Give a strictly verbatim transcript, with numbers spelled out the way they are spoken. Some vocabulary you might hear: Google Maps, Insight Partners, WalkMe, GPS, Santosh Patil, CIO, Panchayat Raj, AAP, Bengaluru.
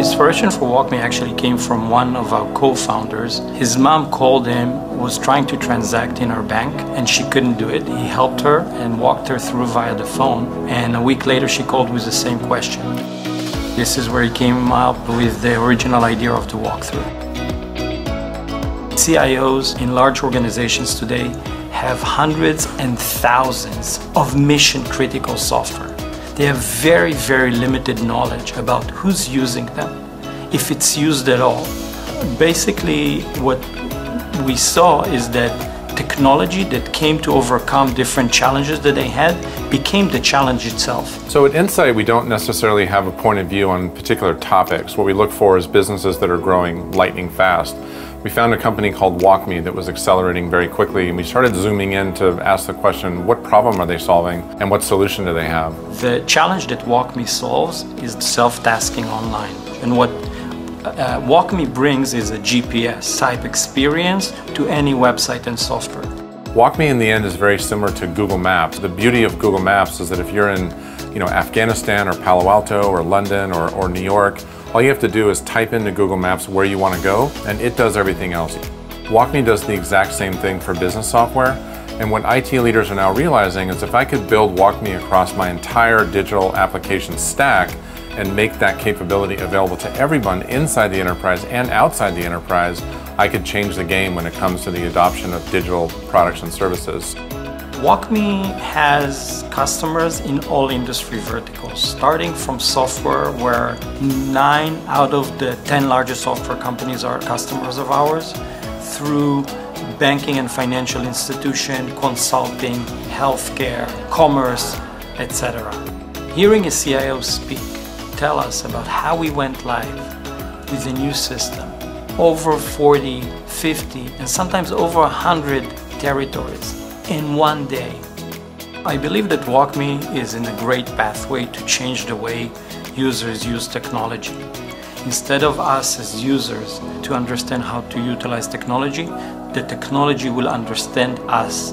Inspiration for WalkMe actually came from one of our co-founders. His mom called him, was trying to transact in her bank, and she couldn't do it. He helped her and walked her through via the phone, and a week later she called with the same question. This is where he came up with the original idea of the walkthrough. C I Os in large organizations today have hundreds and thousands of mission-critical software. They have very, very limited knowledge about who's using them, if it's used at all. Basically, what we saw is that technology that came to overcome different challenges that they had became the challenge itself. So at Insight, we don't necessarily have a point of view on particular topics. What we look for is businesses that are growing lightning fast. We found a company called WalkMe that was accelerating very quickly, and we started zooming in to ask the question, what problem are they solving and what solution do they have? The challenge that WalkMe solves is self-tasking online. And what uh, WalkMe brings is a G P S type experience to any website and software. WalkMe in the end is very similar to Google Maps. The beauty of Google Maps is that if you're in you know, Afghanistan or Palo Alto or London or, or New York, all you have to do is type into Google Maps where you want to go, and it does everything else. WalkMe does the exact same thing for business software, and what I T leaders are now realizing is if I could build WalkMe across my entire digital application stack and make that capability available to everyone inside the enterprise and outside the enterprise, I could change the game when it comes to the adoption of digital products and services. WalkMe has customers in all industry verticals, starting from software, where nine out of the ten largest software companies are customers of ours, through banking and financial institution, consulting, healthcare, commerce, et cetera. Hearing a C I O speak, tell us about how we went live with the new system, over forty, fifty, and sometimes over one hundred territories in one day. I believe that WalkMe is in a great pathway to change the way users use technology. Instead of us as users to understand how to utilize technology, the technology will understand us.